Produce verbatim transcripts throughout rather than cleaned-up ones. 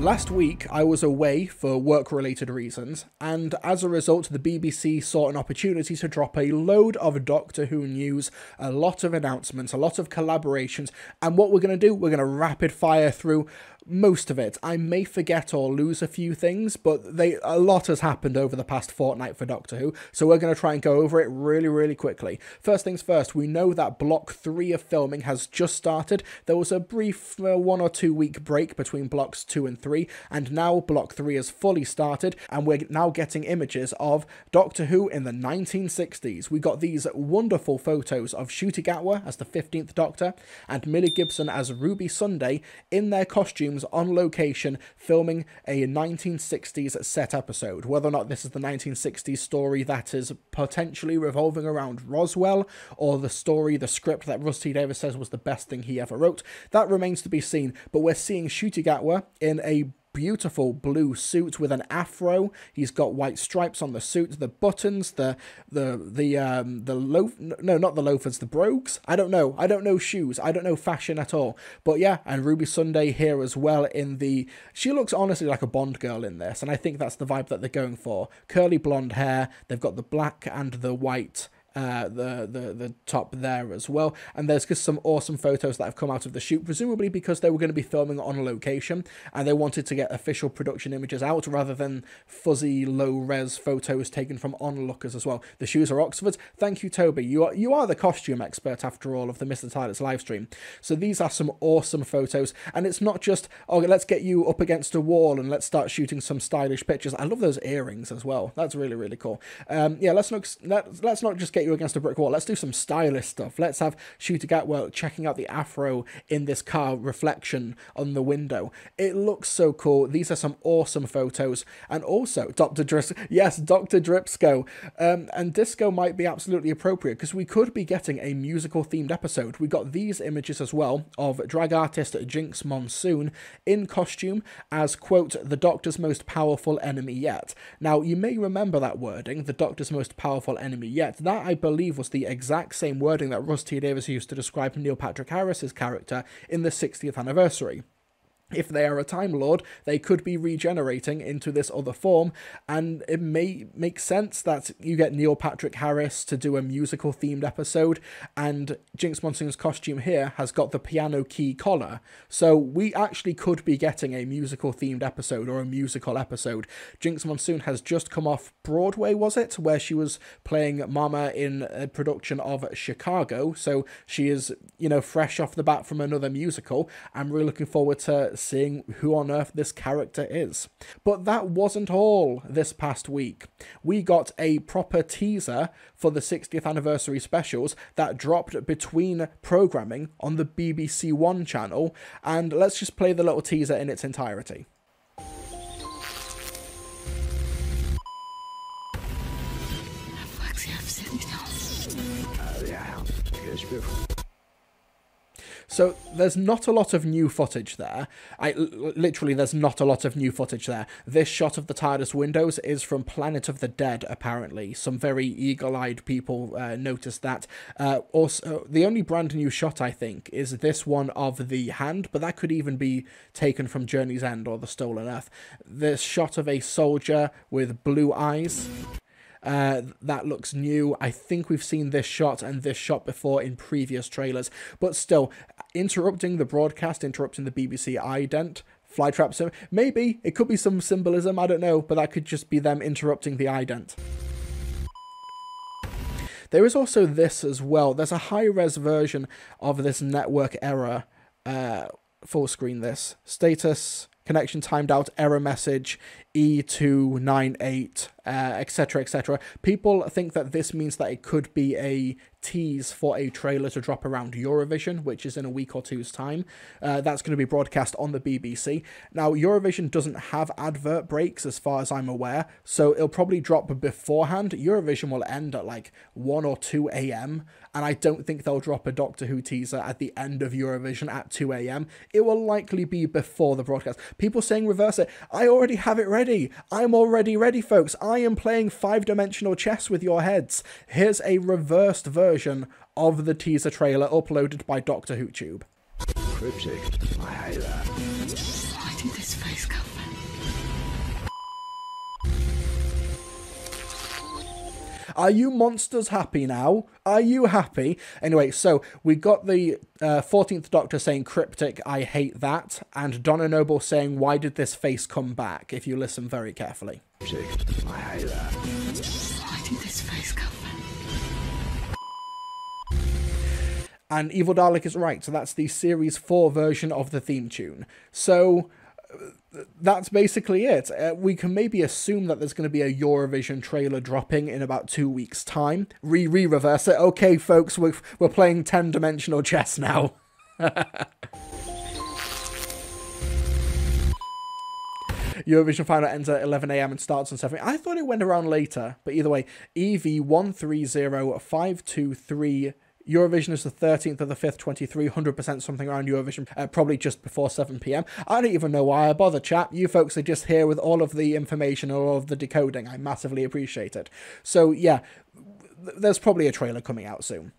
Last week, I was away for work-related reasons, and as a result, the B B C saw an opportunity to drop a load of Doctor Who news, a lot of announcements, a lot of collaborations, and what we're going to do, we're going to rapid-fire through most of it. I may forget or lose a few things, but they a lot has happened over the past fortnight for Doctor Who, so we're going to try and go over it really, really quickly. First things first, we know that Block three of filming has just started. There was a brief uh, one or two week break between Blocks two and three, and now Block three has fully started, and we're now getting images of Doctor Who in the nineteen sixties. We got these wonderful photos of Ncuti Gatwa as the fifteenth Doctor, and Millie Gibson as Ruby Sunday in their costume on location filming a nineteen sixties set episode. Whether or not this is the nineteen sixties story that is potentially revolving around Roswell, or the story, the script that Russell T Davies says was the best thing he ever wrote, that remains to be seen, but we're seeing Ncuti Gatwa in a beautiful blue suit with an afro. He's got white stripes on the suit, the buttons, the the the um the loaf no not the loafers, the brogues. I don't know. I don't know shoes. I don't know fashion at all. But yeah, and Ruby Sunday here as well in the she looks honestly like a Bond girl in this, and I think that's the vibe that they're going for. Curly blonde hair. They've got the black and the white Uh, the, the, the top there as well, and there's just some awesome photos that have come out of the shoot, presumably because they were going to be filming on location, and they wanted to get official production images out rather than fuzzy, low-res photos taken from onlookers as well. The shoes are Oxfords. Thank you, Toby. You are, you are the costume expert, after all, of the MrTARDIS livestream. So these are some awesome photos, and it's not just, oh, let's get you up against a wall and let's start shooting some stylish pictures. I love those earrings as well. That's really, really cool. Um, yeah, let's not, let, let's not just get you against a brick wall. Let's do some stylish stuff. Let's have Ncuti Gatwa checking out the afro in this car reflection on the window. It looks so cool. These are some awesome photos. And also Doctor Dris yes Doctor Dripsco, um, and disco might be absolutely appropriate because we could be getting a musical themed episode. We got these images as well of drag artist Jinx Monsoon in costume as, quote, the Doctor's most powerful enemy yet. Now you may remember that wording, the Doctor's most powerful enemy yet. That I believe was the exact same wording that Russell T Davies used to describe Neil Patrick Harris's character in the sixtieth anniversary. If they are a Time Lord, they could be regenerating into this other form, and it may make sense that you get Neil Patrick Harris to do a musical-themed episode, and Jinx Monsoon's costume here has got the piano key collar, so we actually could be getting a musical-themed episode, or a musical episode. Jinx Monsoon has just come off Broadway, was it, where she was playing Mama in a production of Chicago, so she is, you know, fresh off the bat from another musical. I'm really looking forward to seeing who on earth this character is. But that wasn't all this past week. We got a proper teaser for the sixtieth anniversary specials that dropped between programming on the B B C One channel, and let's just play the little teaser in its entirety. So there's not a lot of new footage there. I, literally, there's not a lot of new footage there. This shot of the TARDIS windows is from Planet of the Dead, apparently. Some very eagle-eyed people uh, noticed that. Uh, also, the only brand new shot, I think, is this one of the hand, but that could even be taken from Journey's End or The Stolen Earth. This shot of a soldier with blue eyes. Uh, that looks new. I think we've seen this shot and this shot before in previous trailers, but still, interrupting the broadcast, interrupting the B B C ident, flytrap, so maybe, it could be some symbolism, I don't know, but that could just be them interrupting the ident. There is also this as well. There's a high-res version of this network error, uh, full screen this, status, connection timed out, error message, E two nine eight, etc, et cetera. People think that this means that it could be a tease for a trailer to drop around Eurovision, which is in a week or two's time. Uh, that's going to be broadcast on the B B C. Now, Eurovision doesn't have advert breaks, as far as I'm aware, so it'll probably drop beforehand. Eurovision will end at, like, one or two A M, and I don't think they'll drop a Doctor Who teaser at the end of Eurovision at two A M. It will likely be before the broadcast. People saying reverse it. I already have it ready. I'm already ready, folks. I am playing five-dimensional chess with your heads. Here's a reversed version of the teaser trailer uploaded by Doctor Who Tube. Cryptic. I hate that. did this face come from? Are you monsters happy now? Are you happy? Anyway, so we got the uh, fourteenth Doctor saying cryptic, I hate that, and Donna Noble saying, why did this face come back? If you listen very carefully. I hate that. Why did this face come back? And Evil Dalek is right, so that's the Series four version of the theme tune. So, uh, that's basically it. Uh, we can maybe assume that there's going to be a Eurovision trailer dropping in about two weeks' time. Re-re-reverse it. Okay, folks, we're, we're playing ten-dimensional chess now. Eurovision final ends at eleven A M and starts on seven. I thought it went around later, but either way, E V one three zero five two three... Eurovision is the thirteenth of the fifth, twenty-three, one hundred percent something around Eurovision, uh, probably just before seven P M. I don't even know why I bother, chap. You folks are just here with all of the information, all of the decoding. I massively appreciate it. So, yeah, th there's probably a trailer coming out soon.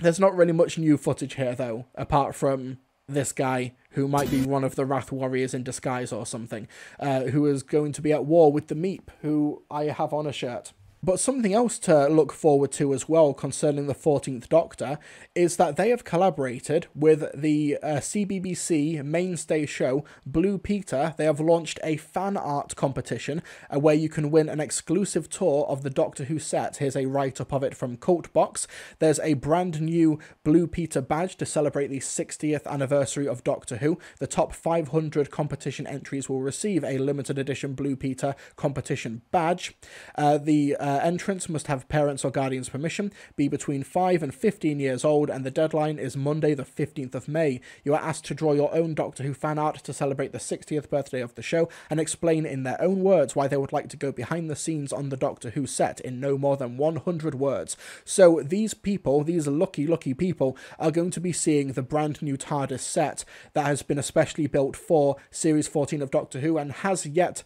There's not really much new footage here, though, apart from this guy who might be one of the Wrath Warriors in disguise or something, uh, who is going to be at war with the Meep, who I have on a shirt. But something else to look forward to as well concerning the fourteenth Doctor is that they have collaborated with the uh, C B B C mainstay show Blue Peter. They have launched a fan art competition uh, where you can win an exclusive tour of the Doctor Who set. Here's a write-up of it from Cultbox. There's a brand new Blue Peter badge to celebrate the sixtieth anniversary of Doctor Who. The top five hundred competition entries will receive a limited edition Blue Peter competition badge. Uh, the... Uh, Uh, entrants must have parents or guardians' permission, be between five and fifteen years old, and the deadline is Monday the fifteenth of May. You are asked to draw your own Doctor Who fan art to celebrate the sixtieth birthday of the show and explain in their own words why they would like to go behind the scenes on the Doctor Who set in no more than one hundred words. So these people, these lucky, lucky people, are going to be seeing the brand new TARDIS set that has been especially built for Series fourteen of Doctor Who and has yet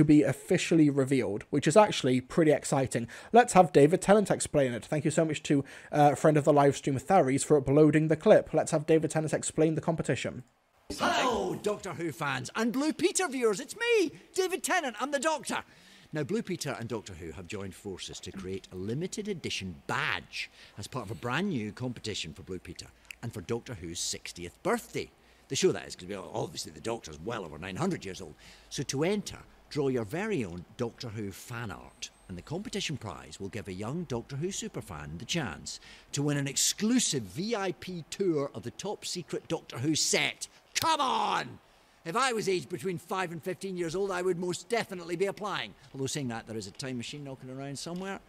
to be officially revealed, which is actually pretty exciting. Let's have David Tennant explain it. Thank you so much to uh, friend of the live stream, Tharies, for uploading the clip. Let's have David Tennant explain the competition. Hello, Doctor Who fans and Blue Peter viewers. It's me, David Tennant. I'm the Doctor. Now, Blue Peter and Doctor Who have joined forces to create a limited edition badge as part of a brand new competition for Blue Peter and for Doctor Who's sixtieth birthday. The show that is, because obviously the Doctor's well over nine hundred years old. So to enter, draw your very own Doctor Who fan art, and the competition prize will give a young Doctor Who superfan the chance to win an exclusive V I P tour of the top secret Doctor Who set. Come on! If I was aged between five and fifteen years old, I would most definitely be applying. Although saying that, there is a time machine knocking around somewhere.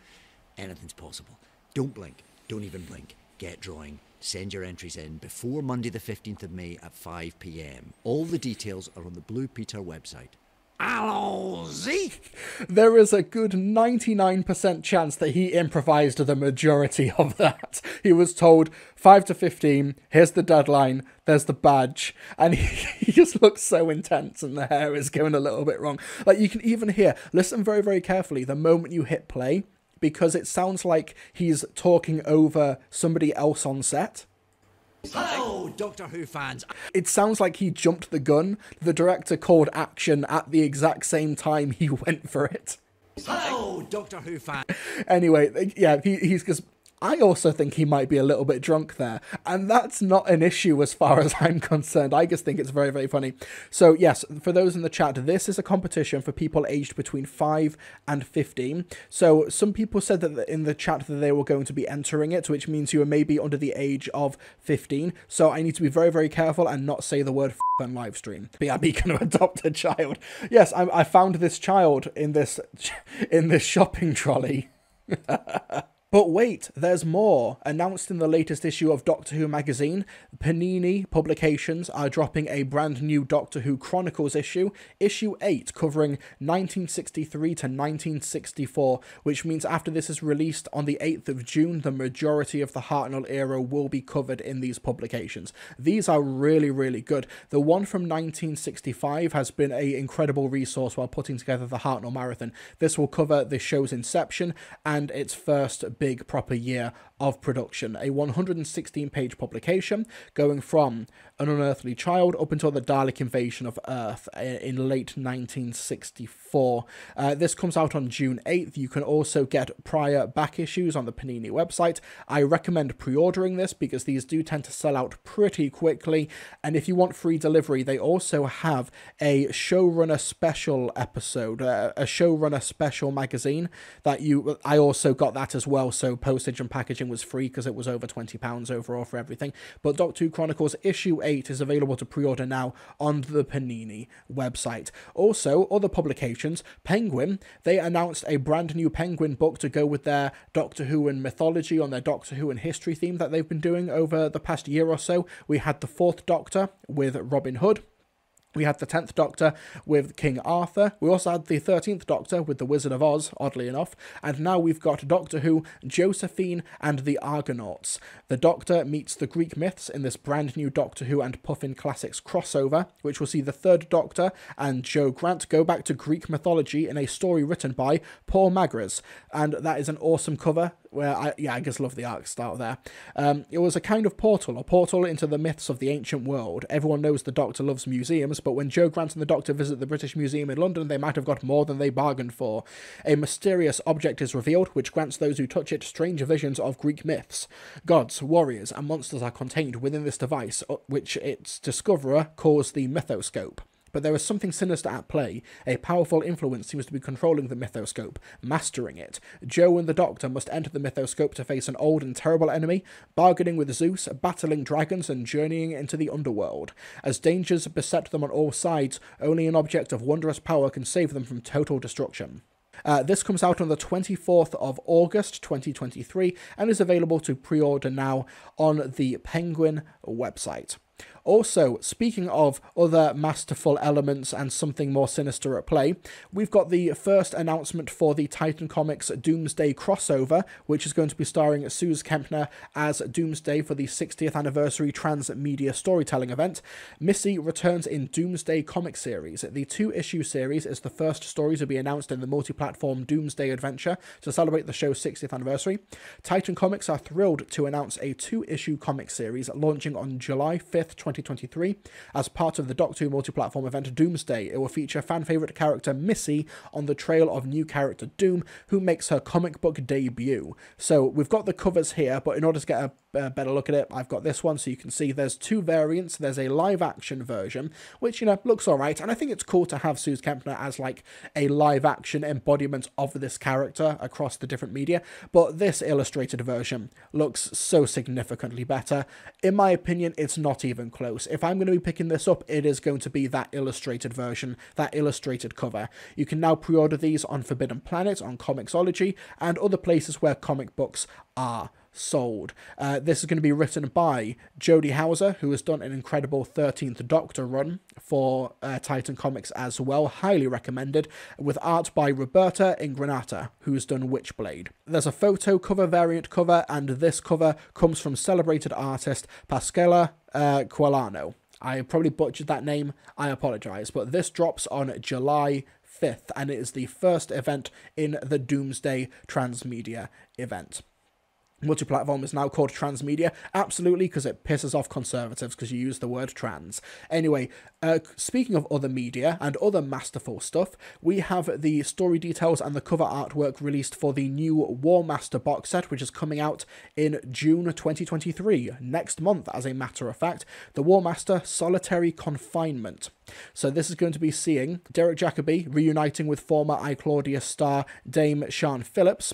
Anything's possible. Don't blink. Don't even blink. Get drawing. Send your entries in before Monday the fifteenth of May at five P M. All the details are on the Blue Peter website. Allons-y. There is a good ninety-nine percent chance that he improvised the majority of that. He was told five to fifteen, here's the deadline, there's the badge, and he, he just looks so intense and the hair is going a little bit wrong. Like, you can even hear, listen very, very carefully, the moment you hit play, because it sounds like he's talking over somebody else on set. Hello, Doctor Who fans. It sounds like he jumped the gun. The director called action at the exact same time he went for it. Hello, Doctor Who fans. Anyway, yeah, he, he's just... I also think he might be a little bit drunk there, and that's not an issue as far as I'm concerned. I just think it's very, very funny. So, yes, for those in the chat, this is a competition for people aged between five and fifteen. So, some people said that in the chat that they were going to be entering it, which means you are maybe under the age of fifteen. So, I need to be very, very careful and not say the word f*** on live stream. But yeah, be going to adopt a child. Yes, I, I found this child in this, in this shopping trolley. But wait, there's more. Announced in the latest issue of Doctor Who magazine, Panini Publications are dropping a brand new Doctor Who Chronicles issue, issue eight, covering nineteen sixty-three to nineteen sixty-four, which means after this is released on the eighth of June, the majority of the Hartnell era will be covered in these publications. These are really, really good. The one from nineteen sixty-five has been an incredible resource while putting together the Hartnell Marathon. This will cover the show's inception and its first big proper year of production, a one hundred sixteen page publication going from An Unearthly Child up until the Dalek invasion of Earth in late nineteen sixty-four. Uh, this comes out on June eighth. You can also get prior back issues on the Panini website. I recommend pre-ordering this because these do tend to sell out pretty quickly, and if you want free delivery, they also have a showrunner special episode, uh, a showrunner special magazine that you, I also got that as well, so postage and packaging was free because it was over twenty pounds overall for everything. But Doctor Who Chronicles issue eight is available to pre-order now on the Panini website. Also, other publications, Penguin, they announced a brand new Penguin book to go with their Doctor Who and mythology on their Doctor Who and history theme that they've been doing over the past year or so. We had the Fourth Doctor with Robin Hood. We had the tenth Doctor with King Arthur. We also had the thirteenth Doctor with the Wizard of Oz, oddly enough. And now we've got Doctor Who, Josephine and the Argonauts. The Doctor meets the Greek myths in this brand new Doctor Who and Puffin Classics crossover, which will see the third Doctor and Joe Grant go back to Greek mythology in a story written by Paul Magras. And that is an awesome cover. Where I, yeah, I just love the art style there. Um, it was a kind of portal, a portal into the myths of the ancient world. Everyone knows the Doctor loves museums, but when Joe Grant and the Doctor visit the British Museum in London, they might have got more than they bargained for. A mysterious object is revealed, which grants those who touch it strange visions of Greek myths. Gods, warriors, and monsters are contained within this device, which its discoverer calls the mythoscope. But there is something sinister at play. A powerful influence seems to be controlling the mythoscope, mastering it. Joe and the Doctor must enter the mythoscope to face an old and terrible enemy, bargaining with Zeus, battling dragons, and journeying into the underworld. As dangers beset them on all sides, only an object of wondrous power can save them from total destruction. Uh, this comes out on the twenty-fourth of August twenty twenty-three and is available to pre-order now on the Penguin website. Also, speaking of other masterful elements and something more sinister at play, we've got the first announcement for the Titan Comics Doomsday crossover, which is going to be starring Suze Kempner as Doomsday for the sixtieth anniversary transmedia storytelling event. Missy returns in Doomsday comic series. The two-issue series is the first story to be announced in the multi-platform Doomsday adventure to celebrate the show's sixtieth anniversary. Titan Comics are thrilled to announce a two-issue comic series launching on July fifth, twenty twenty-three. As part of the Doctor Who multi-platform event Doomsday, it will feature fan-favourite character Missy on the trail of new character Doom, who makes her comic book debut. So we've got the covers here, but in order to get a uh, better look at it, I've got this one, so you can see there's two variants. There's a live-action version, which, you know, looks alright, and I think it's cool to have Suze Kempner as, like, a live-action embodiment of this character across the different media, but this illustrated version looks so significantly better. In my opinion, it's not even close. If I'm going to be picking this up, it is going to be that illustrated version, that illustrated cover. You can now pre-order these on Forbidden Planet, on Comixology, and other places where comic books are sold. Uh, this is going to be written by Jodie Hauser, who has done an incredible thirteenth Doctor run for uh, Titan Comics as well, highly recommended, with art by Roberta Ingranata, who's done Witchblade. There's a photo cover, variant cover, and this cover comes from celebrated artist Pasquella uh, Quilano. I probably butchered that name, I apologise, but this drops on July fifth, and it is the first event in the Doomsday Transmedia event. Multi-platform is now called transmedia, absolutely, because it pisses off conservatives because you use the word trans. Anyway, uh, speaking of other media and other masterful stuff, we have the story details and the cover artwork released for the new Warmaster box set, which is coming out in June twenty twenty-three, next month, as a matter of fact. The Warmaster Solitary Confinement. So this is going to be seeing Derek Jacobi reuniting with former I, Claudia star Dame Sian Phillips.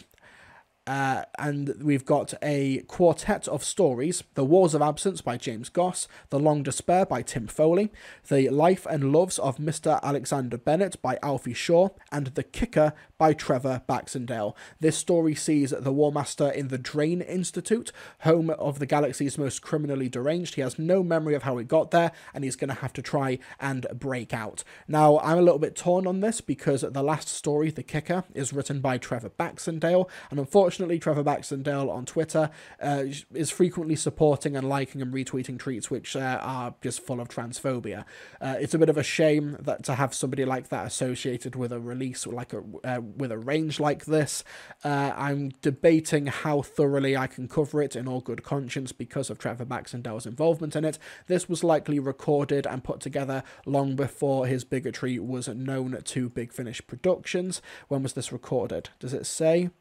Uh, and we've got a quartet of stories, The Wars of Absence by James Goss, The Long Despair by Tim Foley, The Life and Loves of Mister Alexander Bennett by Alfie Shaw, and The Kicker by Trevor Baxendale. This story sees the Warmaster in the Drain Institute, home of the galaxy's most criminally deranged. He has no memory of how he got there, and he's going to have to try and break out. Now, I'm a little bit torn on this because the last story, The Kicker, is written by Trevor Baxendale, and unfortunately Unfortunately, Trevor Baxendale on Twitter uh, is frequently supporting and liking and retweeting tweets which uh, are just full of transphobia. Uh, it's a bit of a shame that to have somebody like that associated with a release like a uh, with a range like this. Uh, I'm debating how thoroughly I can cover it in all good conscience because of Trevor Baxendale's involvement in it. This was likely recorded and put together long before his bigotry was known to Big Finish Productions. When was this recorded? Does it say?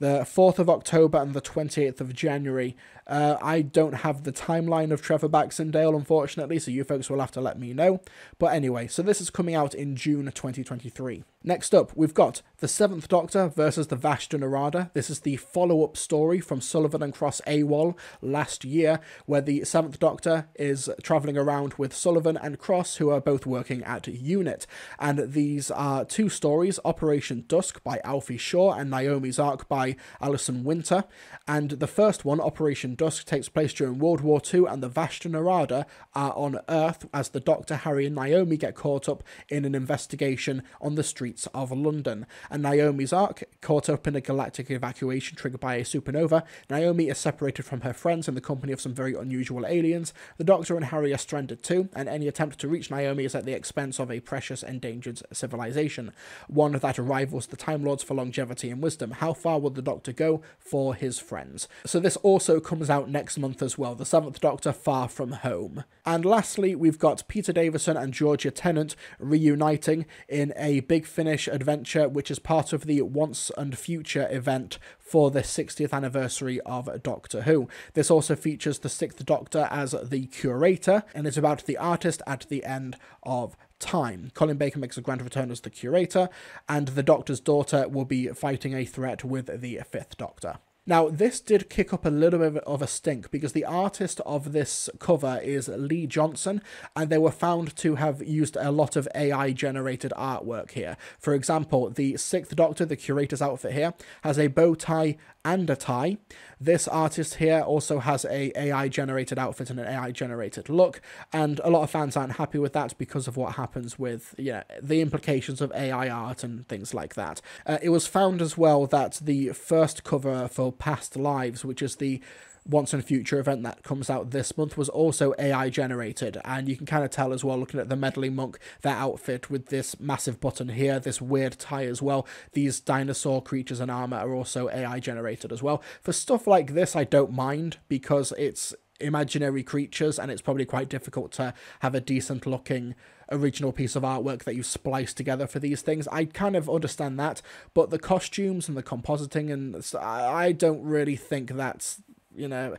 The fourth of October and the twenty-eighth of January. Uh, I don't have the timeline of Trevor Baxendale, unfortunately, so you folks will have to let me know. But anyway, so this is coming out in June twenty twenty-three. Next up, we've got The Seventh Doctor versus the Vashta Narada. This is the follow-up story from Sullivan and Cross AWOL last year, where the Seventh Doctor is travelling around with Sullivan and Cross, who are both working at UNIT. And these are two stories, Operation Dusk by Alfie Shaw and Naomi's Ark by Alison Winter. And the first one, Operation Dusk, takes place during World War Two, and the Vashta Narada are on Earth as the Doctor, Harry and Naomi get caught up in an investigation on the street of London, and Naomi's Ark, caught up in a galactic evacuation triggered by a supernova. Naomi is separated from her friends in the company of some very unusual aliens. The Doctor and Harry are stranded too, and any attempt to reach Naomi is at the expense of a precious endangered civilization, one that rivals the Time Lords for longevity and wisdom. How far will the Doctor go for his friends? So this also comes out next month as well, The Seventh Doctor Far From Home. And lastly, we've got Peter Davison and Georgia Tennant reuniting in a Big Finish adventure, which is part of the Once and Future event for the sixtieth anniversary of Doctor Who. This also features the Sixth Doctor as the curator, and it's about the artist at the end of time. Colin Baker makes a grand return as the curator, and the Doctor's daughter will be fighting a threat with the Fifth Doctor. Now, this did kick up a little bit of a stink because the artist of this cover is Lee Johnson, and they were found to have used a lot of A I-generated artwork here. For example, the Sixth Doctor, the curator's outfit here, has a bow tie and a tie. This artist here also has a A I-generated outfit and an A I-generated look, and a lot of fans aren't happy with that because of what happens with, you know, the implications of A I art and things like that. Uh, it was found as well that the first cover for Past Lives, which is the Once and Future event that comes out this month, was also A I generated, and you can kind of tell as well looking at the Meddling Monk, their outfit with this massive button here, this weird tie as well. These dinosaur creatures in armor are also A I generated as well. For stuff like this, I don't mind because it's imaginary creatures, and it's probably quite difficult to have a decent looking original piece of artwork that you splice together for these things. I kind of understand that, but the costumes and the compositing, and I don't really think that's, you know,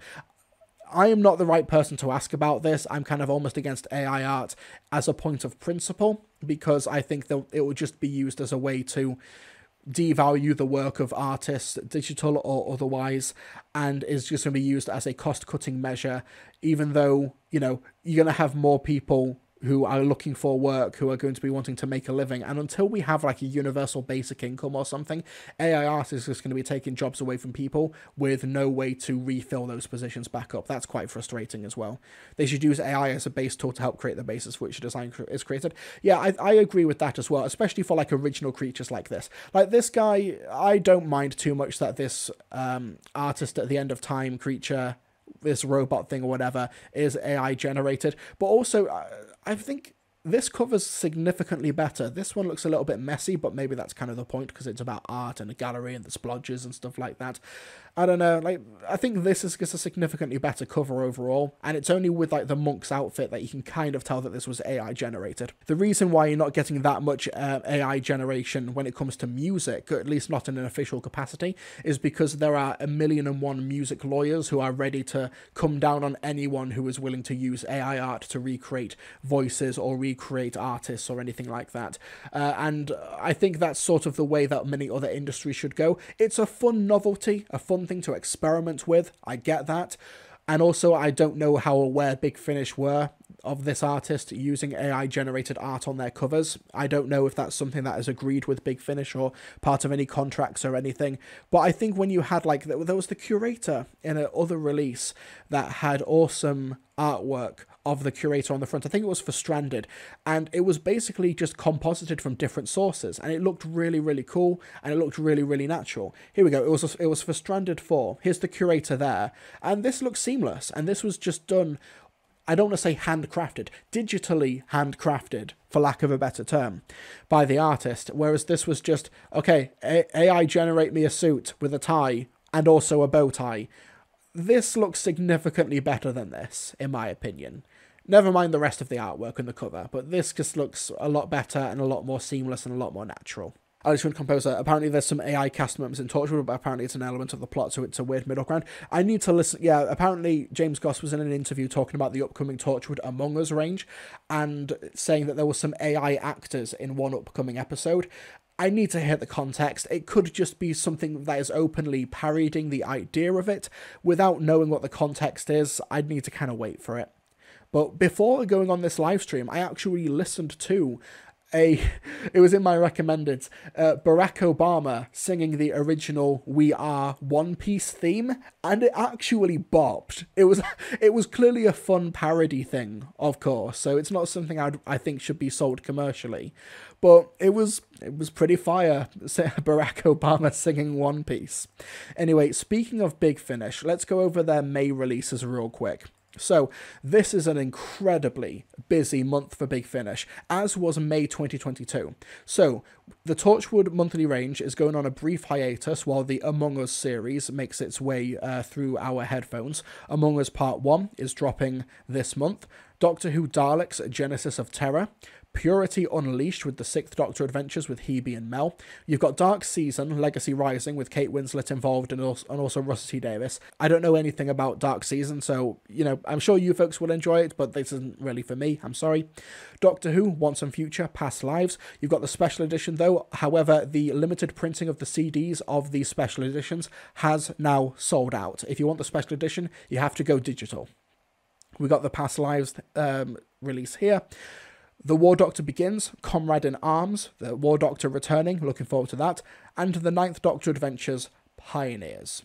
I am not the right person to ask about this. I'm kind of almost against A I art as a point of principle, because I think that it will just be used as a way to devalue the work of artists, digital or otherwise, and is just going to be used as a cost-cutting measure, even though, you know, you're going to have more people who are looking for work, who are going to be wanting to make a living. And until we have like a universal basic income or something, A I art is just going to be taking jobs away from people with no way to refill those positions back up. That's quite frustrating as well. They should use A I as a base tool to help create the basis for which design is created. Yeah, I, I agree with that as well, especially for like original creatures like this. Like this guy, I don't mind too much that this um, artist at the end of time creature, this robot thing or whatever, is A I generated, but also uh, I think this cover's significantly better. This one looks a little bit messy, but maybe that's kind of the point because it's about art and a gallery and the splodges and stuff like that. I don't know, like, I think this is just a significantly better cover overall, and it's only with, like, the monk's outfit that you can kind of tell that this was A I generated. The reason why you're not getting that much uh, A I generation when it comes to music, or at least not in an official capacity, is because there are a million and one music lawyers who are ready to come down on anyone who is willing to use A I art to recreate voices or recreate create artists or anything like that, uh, and I think that's sort of the way that many other industries should go. It's a fun novelty, a fun thing to experiment with, I get that, and also I don't know how aware Big Finish were of this artist using A I-generated art on their covers. I don't know if that's something that is agreed with Big Finish or part of any contracts or anything, but I think when you had, like, there was the Curator in another release that had awesome artwork of the Curator on the front. I think it was for Stranded, and it was basically just composited from different sources, and it looked really, really cool, and it looked really, really natural. Here we go. It was it was for Stranded four. Here's the Curator there, and this looks seamless, and this was just done, I don't want to say handcrafted, digitally handcrafted, for lack of a better term, by the artist, whereas this was just, okay, A I generate me a suit with a tie and also a bow tie. This looks significantly better than this, in my opinion. Never mind the rest of the artwork and the cover, but this just looks a lot better and a lot more seamless and a lot more natural. Alishun Composer, apparently there's some A I cast members in Torchwood, but apparently it's an element of the plot, so it's a weird middle ground. I need to listen, yeah, apparently James Goss was in an interview talking about the upcoming Torchwood Among Us range, and saying that there were some A I actors in one upcoming episode. I need to hear the context. It could just be something that is openly parodying the idea of it. Without knowing what the context is, I'd need to kind of wait for it. But before going on this live stream, I actually listened to A, it was in my recommended, uh, Barack Obama singing the original We Are One Piece theme, and it actually bopped. It was it was clearly a fun parody thing, of course, so it's not something I'd, I think should be sold commercially, but it was it was pretty fire, Barack Obama singing One Piece. Anyway, speaking of Big Finish, let's go over their May releases real quick. So this is an incredibly busy month for Big Finish, as was May twenty twenty-two. So the Torchwood monthly range is going on a brief hiatus while the Among Us series makes its way uh, through our headphones. Among Us Part one is dropping this month. Doctor Who Daleks, Genesis of Terror. Purity Unleashed with the Sixth Doctor Adventures with Hebe and Mel. You've got Dark Season, Legacy Rising with Kate Winslet involved and also, and also Russell T Davies. I don't know anything about Dark Season, so, you know, I'm sure you folks will enjoy it, but this isn't really for me, I'm sorry. Doctor Who, Once and Future, Past Lives. You've got the special edition though, however, the limited printing of the C Ds of these special editions has now sold out. If you want the special edition, you have to go digital. We've got the Past Lives um, release here. The War Doctor Begins, Comrade in Arms, the War Doctor returning, looking forward to that, and the Ninth Doctor Adventures, Pioneers.